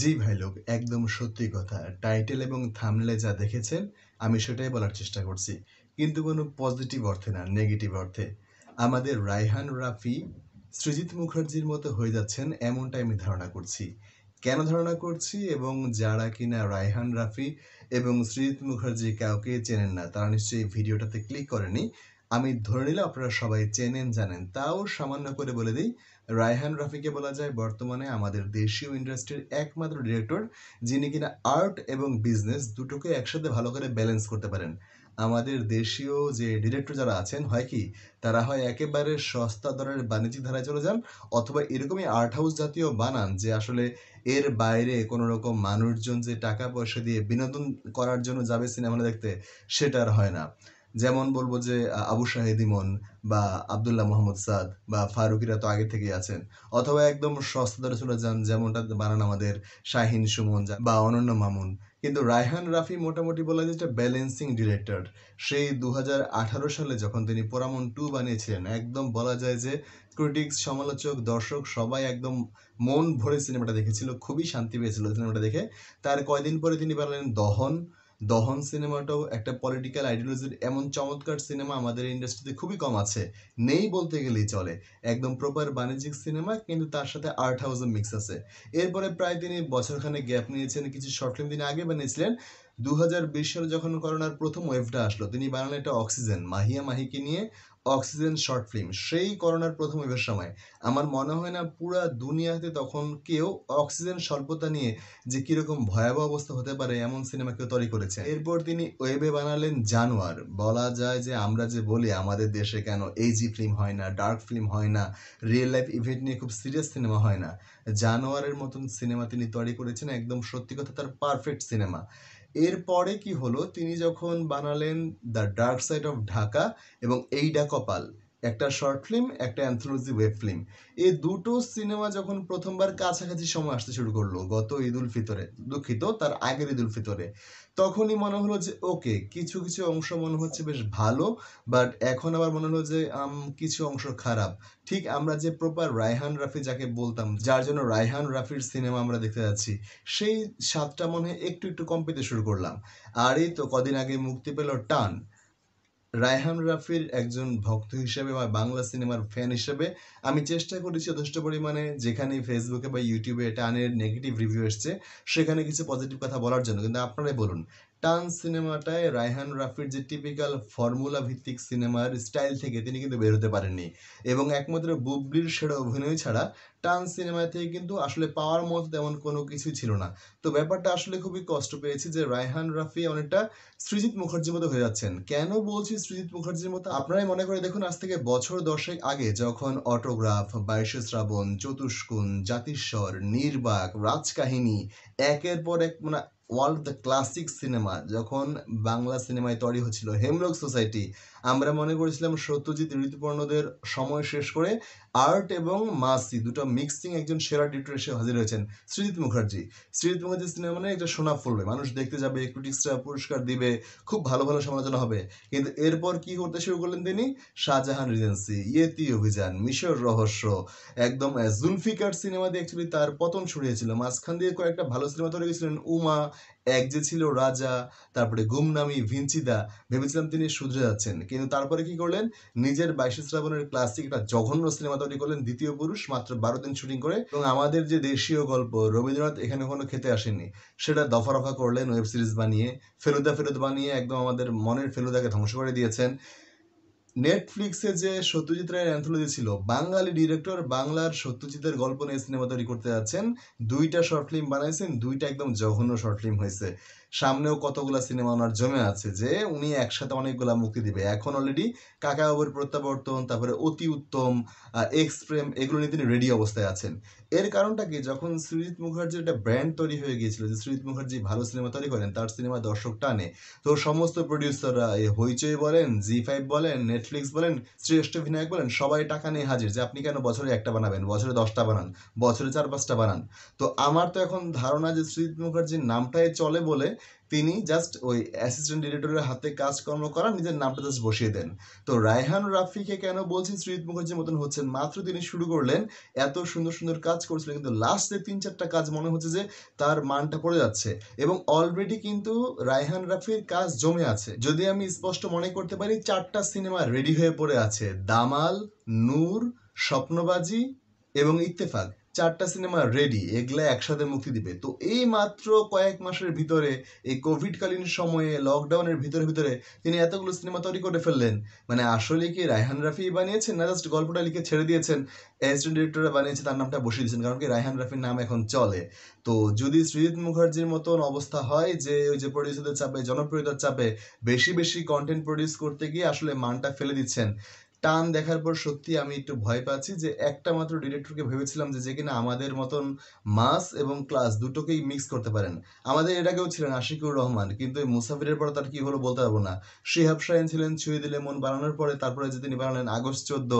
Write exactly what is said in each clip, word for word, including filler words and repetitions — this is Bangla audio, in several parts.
জি ভাই লোক, একদম সত্যি কথা। টাইটেল এবং থামলে যা দেখেছেন আমি সেটাই বলার চেষ্টা করছি, কিন্তু কোনো পজিটিভ অর্থে না, নেগেটিভ অর্থে। আমাদের রায়হান রাফি সৃজিত মুখার্জির মতো হয়ে যাচ্ছেন এমনটাই আমি ধারণা করছি। কেন ধারণা করছি, এবং যারা কিনা রায়হান রাফি এবং সৃজিত মুখার্জি কাউকে চেনেন না তারা নিশ্চয়ই ভিডিওটাতে ক্লিক করেনি। আমি ধরে নিলে আপনারা সবাই চেনেন জানেন, তাও সামান্য করে বলে দিই, রায়হান রাফিকে বলা যায় বর্তমানে আমাদের দেশীয় ইন্ডাস্ট্রির একমাত্র ডিরেক্টর যিনি কিনা আর্ট এবং বিজনেস দুটোকে একসাথে ভালো করে ব্যালেন্স করতে পারেন। আমাদের দেশীয় যে ডিরেক্টর যারা আছেন হয় কি তারা হয় একেবারে সস্তা দরের বাণিজ্যিক ধারায় চলে যান, অথবা এরকমই আর্ট হাউস জাতীয় বানান যে আসলে এর বাইরে কোনো রকম মানুষজন যে টাকা পয়সা দিয়ে বিনোদন করার জন্য যাবে সিনেমা দেখতে সেটা আর হয় না। যেমন বলবো যে আবু শাহেদ ইমন বা আবদুল্লাহ মোহাম্মদ সাদ বা ফারুকিরা তো আগে থেকে আছেন, অথবা একদম সস্তা দরে চলে যান যেমনটা বানান আমাদের শাহিন সুমন বা অনন্য মামুন। কিন্তু রায়হান রাফি মোটামুটি বলা যায় একটা ব্যালেন্সিং ডিরেক্টর। সেই দু হাজার আঠারো সালে যখন তিনি পোরামন টু বানিয়েছিলেন, একদম বলা যায় যে ক্রিটিক্স, সমালোচক, দর্শক সবাই একদম মন ভরে সিনেমাটা দেখেছিল, খুবই শান্তি পেয়েছিল সিনেমাটা দেখে। তার কয়দিন পরে তিনি বানালেন দহন। দহন সিনেমাটাও একটা পলিটিক্যাল আইডিওলজির এমন চমৎকার সিনেমা আমাদের ইন্ডাস্ট্রিতে খুবই কম আছে, নেই বলতে গেলেই চলে। একদম প্রপার বাণিজ্যিক সিনেমা, কিন্তু তার সাথে আর্ট হাউস মিক্স আছে। এরপরে প্রায় তিনি বছরখানে গ্যাপ নিয়েছেন, কিছু শর্ট ফিল্ম তিনি আগে বানিয়েছিলেন। দু হাজার বিশ সালে যখন করোনার প্রথম ওয়েভটা আসলো তিনি বানালেন একটা অক্সিজেন, মাহিয়া মাহিকে নিয়ে অক্সিজেন শর্ট ফিল্ম। সেই করোনার প্রথম ওয়েভের সময় আমার মনে হয় না পুরা দুনিয়াতে তখন কেউ অক্সিজেন স্বল্পতা নিয়ে যে কীরকম ভয়াবহ অবস্থা হতে পারে এমন সিনেমা কেউ তৈরি করেছে। এরপর তিনি ওয়েবে বানালেন জানোয়ার। বলা যায় যে আমরা যে বলি আমাদের দেশে কেন এইজি ফিল্ম হয় না, ডার্ক ফিল্ম হয় না, রিয়েল লাইফ ইভেন্ট নিয়ে খুব সিরিয়াস সিনেমা হয় না, জানোয়ারের মতন সিনেমা তিনি তৈরি করেছেন। একদম সত্যি কথা, তার পারফেক্ট সিনেমা। এরপরে কি হলো, তিনি যখন বানালেন the dark side of Dhaka এবং এইডা কপাল, একটা শর্ট ফিল্ম, একটা অ্যান্থোলজি ওয়েব ফিল্ম। এই দুটো সিনেমা যখন প্রথমবার কাছাকাছি সময় আসতে শুরু করলো গত ঈদ উল ফিতরে, দুঃখিত তার আগের ঈদ উল ফিতরে, তখনই মনে হলো যে ওকে, কিছু কিছু অংশ মনে হচ্ছে বেশ ভালো, বাট এখন আবার মনে হলো যে কিছু অংশ খারাপ। ঠিক আমরা যে প্রপার রায়হান রাফি যাকে বলতাম, যার জন্য রায়হান রাফির সিনেমা আমরা দেখতে যাচ্ছি, সেই স্বাদটা মনে হয় একটু একটু কম পেতে শুরু করলাম। আর এই তো কদিন আগে মুক্তি পেল টান। রায়হান রাফির একজন ভক্ত হিসেবে বা বাংলা সিনেমার ফ্যান হিসেবে আমি চেষ্টা করেছি যথেষ্ট পরিমাণে, যেখানে ফেসবুকে বা ইউটিউবে টানের নেগেটিভ রিভিউ এসছে সেখানে কিছু পজিটিভ কথা বলার জন্য। কিন্তু আপনারাই বলুন, টান সিনেমাটায় রায়হান রাফির যে টিপিক্যাল ফর্মুলা ভিত্তিক সিনেমার স্টাইল থেকে তিনি কিন্তু বেরোতে পারেননি, এবং একমাত্র বুবলির সেরা অভিনয় ছাড়া টান সিনেমা থেকে কিন্তু আসলে পাওয়ার মতো তেমন কোনো কিছুই ছিল না। তো ব্যাপারটা আসলে খুবই কষ্ট পেয়েছি যে রায়হান রাফি অনেকটা সৃজিত মুখার্জির মতো হয়ে যাচ্ছেন। কেন বলছি সৃজিত মুখার্জির মতো, আপনারাই মনে করে দেখুন, আজ থেকে বছর দশেক আগে যখন অটোগ্রাফ, বাইশে শ্রাবণ, চতুষ্কোণ, জাতিস্বর, নির্বাক, রাজকাহিনী, একের পর এক মানে ওয়ার্ল্ড দ্য ক্লাসিক সিনেমা যখন বাংলা সিনেমায় তৈরি হচ্ছিল, হেমলক সোসাইটি, আমরা মনে করেছিলাম সত্যজিৎ ঋতুপর্ণদের সময় শেষ করে আর্ট এবং মাসি দুটো মিক্সিং একজন সেরা ডিরেক্টর এসে হাজির হয়েছেন সৃজিত মুখার্জি। সৃজিত মুখার্জির সিনেমা মানে একটা সোনা ফুলবে, মানুষ দেখতে যাবে, ক্রিটিক্সরা পুরস্কার দিবে, খুব ভালো ভালো সমালোচনা হবে। কিন্তু এরপর কি করতে শুরু করলেন তিনি, শাহজাহান রেজিডেন্সি, ইয়েতি অভিযান, মিশর রহস্য, একদম জুলফিকার সিনেমা দিয়ে অ্যাকচুয়ালি তার পতন ছড়িয়েছিল। মাঝখান দিয়ে কয়েকটা ভালো সিনেমা তৈরি করেছিলেন, উমা এক যে ছিল, রাজা, তারপরে গুমনামি, ভিঞ্চিদা। ভেবেছিলাম তিনি শুধরে যাচ্ছেন, কিন্তু তারপরে কি করলেন, নিজের বাইশে শ্রাবণের ক্লাসিক একটা জঘন্য সিনেমা তৈরি করলেন দ্বিতীয় পুরুষ, মাত্র বারো দিন শুটিং করে। এবং আমাদের যে দেশীয় গল্প রবীন্দ্রনাথ এখানে কোনো খেতে আসেননি, সেটা দফা রফা করলেন ওয়েব সিরিজ বানিয়ে, ফেলুদা ফেলুদা বানিয়ে একদম আমাদের মনের ফেলুদাকে ধ্বংস করে দিয়েছেন। নেটফ্লিক্সে যে সত্যজিৎ রায়ের অ্যান্থোলজি ছিল, বাঙালি ডিরেক্টর বাংলার সত্যজিতের গল্প নিয়ে সিনেমা তৈরি করতে যাচ্ছেন, দুইটা শর্ট ফিল্ম বানাইছেন, দুইটা একদম জঘন্য শর্ট ফিল্ম হয়েছে। সামনেও কতগুলা সিনেমা ওনার জমে আছে যে উনি একসাথে অনেকগুলা মুক্তি দিবে। এখন অলরেডি কাকাবাবুর প্রত্যাবর্তন, তারপরে অতি উত্তম, এক্স প্রেম, এগুলো নিয়ে তিনি রেডি অবস্থায় আছেন। এর কারণটা কি, যখন সৃজিত মুখার্জির একটা ব্র্যান্ড তৈরি হয়ে গিয়েছিল যে সৃজিত মুখার্জি ভালো সিনেমা তৈরি করেন, তার সিনেমা দর্শক টানে, তো সমস্ত প্রডিউসাররা, হইচই বলেন, জি ফাইভ বলেন, নেটফ্লিক্স বলেন, শ্রেষ্ঠ অভিনায়ক বলেন, সবাই টাকা নিয়ে হাজির যে আপনি কেন বছরে একটা বানাবেন, বছরে দশটা বানান, বছরে চার পাঁচটা বানান। তো আমার তো এখন ধারণা যে সৃজিত মুখার্জির নামটাই চলে বলে তিনি জাস্ট ওই অ্যাসিস্ট্যান্ট ডিরেক্টরের হাতে কাজকর্ম করা, নিজের নামটা জাস্ট বসিয়ে দেন। তো রায়হান রাফিকে কেন বলছেন সৃজিত মুখার্জির মতন হচ্ছেন? মাত্র তিনি শুরু করলেন, এত সুন্দর সুন্দর কাজ করছিলেন, কিন্তু লাস্টে তিন চারটা কাজ মনে হচ্ছে যে তার মানটা পড়ে যাচ্ছে, এবং অলরেডি কিন্তু রায়হান রাফির কাজ জমে আছে। যদি আমি স্পষ্ট মনে করতে পারি, চারটা সিনেমা রেডি হয়ে পড়ে আছে, দামাল, নূর, স্বপ্নবাজি এবং ইত্তেফাক। চারটা সিনেমা রেডি, এগুলা একসাথে মুক্তি দিবে। তো এই মাত্র কয়েক মাসের ভিতরে, এই কোভিডকালীন সময়ে, লকডাউনের ভিতরে ভিতরে তিনি এতগুলো সিনেমা তৈরি করে ফেললেন। মানে আসলে কি রায়হান রাফি বানিয়েছেন, না জাস্ট গল্পটা লিখে ছেড়ে দিয়েছেন, অ্যাসিস্ট্যান্ট ডিরেক্টররা বানিয়েছে তার নামটা বসিয়ে দিয়েছেন? কারণ কি রায়হান রাফির নাম এখন চলে। তো যদি সৃজিত মুখার্জির মতন অবস্থা হয় যে ওই যে প্রডিউসারদের চাপে, জনপ্রিয়তার চাপে বেশি বেশি কন্টেন্ট প্রডিউস করতে গিয়ে আসলে মানটা ফেলে দিচ্ছেন, টান দেখার পর সত্যি আমি একটু ভয় পাচ্ছি যে একটা মাত্র ডিরেক্টরকে ভেবেছিলাম যে যে কিনা আমাদের মতন মাস এবং ক্লাস দুটোকেই মিক্স করতে পারেন। আমাদের এটাকেও ছিলেন আশিকুর রহমান, কিন্তু এই মুসাফিরের পর তার কী হলো বলতে পারবো না। শিহাব শাহিন ছিলেন ছুঁয়ে দিলে মন বানানোর পরে, তারপরে যে তিনি বানালেন আগস্ট চোদ্দ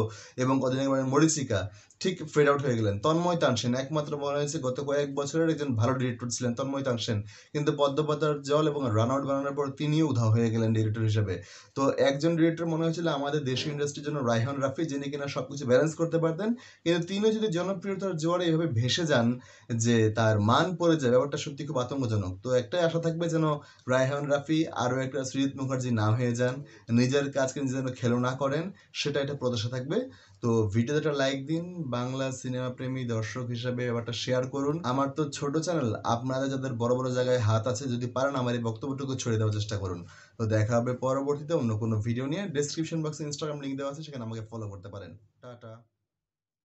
এবং কদিন আগে বানালেন মরিচিকা, ঠিক ফেড আউট হয়ে গেলেন। তন্ময় তানসেন একমাত্র বলা হয়েছে গত কয়েক বছরের একজন ভালো ডিরেক্টর ছিলেন তন্ময় তানসেন, কিন্তু পদ্মপাতার জল এবং রান আউট বানানোর পর তিনিও উধাও হয়ে গেলেন ডিরেক্টর হিসেবে। তো একজন ডিরেক্টর মনে হয়েছিল আমাদের দেশীয় ইন্ডাস্ট্রির জন্য রায়হান রাফি, যিনি কিনা সবকিছু ব্যালেন্স করতে পারতেন, কিন্তু তিনিও যদি জনপ্রিয়তার জোয়ারে এভাবে ভেসে যান যে তার মান পড়ে যায়, ব্যাপারটা সত্যি খুব আতঙ্কজনক। তো একটাই আশা থাকবে যেন রায়হান রাফি আরও একটা সৃজিত মুখার্জি না হয়ে যান, নিজের কাজকে নিজে যেন খেলো না করেন, সেটা একটা প্রত্যাশা থাকবে। তো ভিডিওতে একটা লাইক দিন, বাংলা সিনেমা প্রেমী দর্শক হিসাবে ব্যাপারটা শেয়ার করুন। আমার তো ছোট চ্যানেল, আপনারা যাদের বড় বড় জায়গায় হাত আছে, যদি পারেন আমার এই বক্তব্যটুকু ছড়িয়ে দেওয়ার চেষ্টা করুন। তো দেখা হবে পরবর্তীতে অন্য কোনো ভিডিও নিয়ে। ডেসক্রিপশন বক্সে ইনস্টাগ্রাম লিঙ্ক দেওয়া আছে, সেখানে আমাকে ফলো করতে পারেন। টাটা।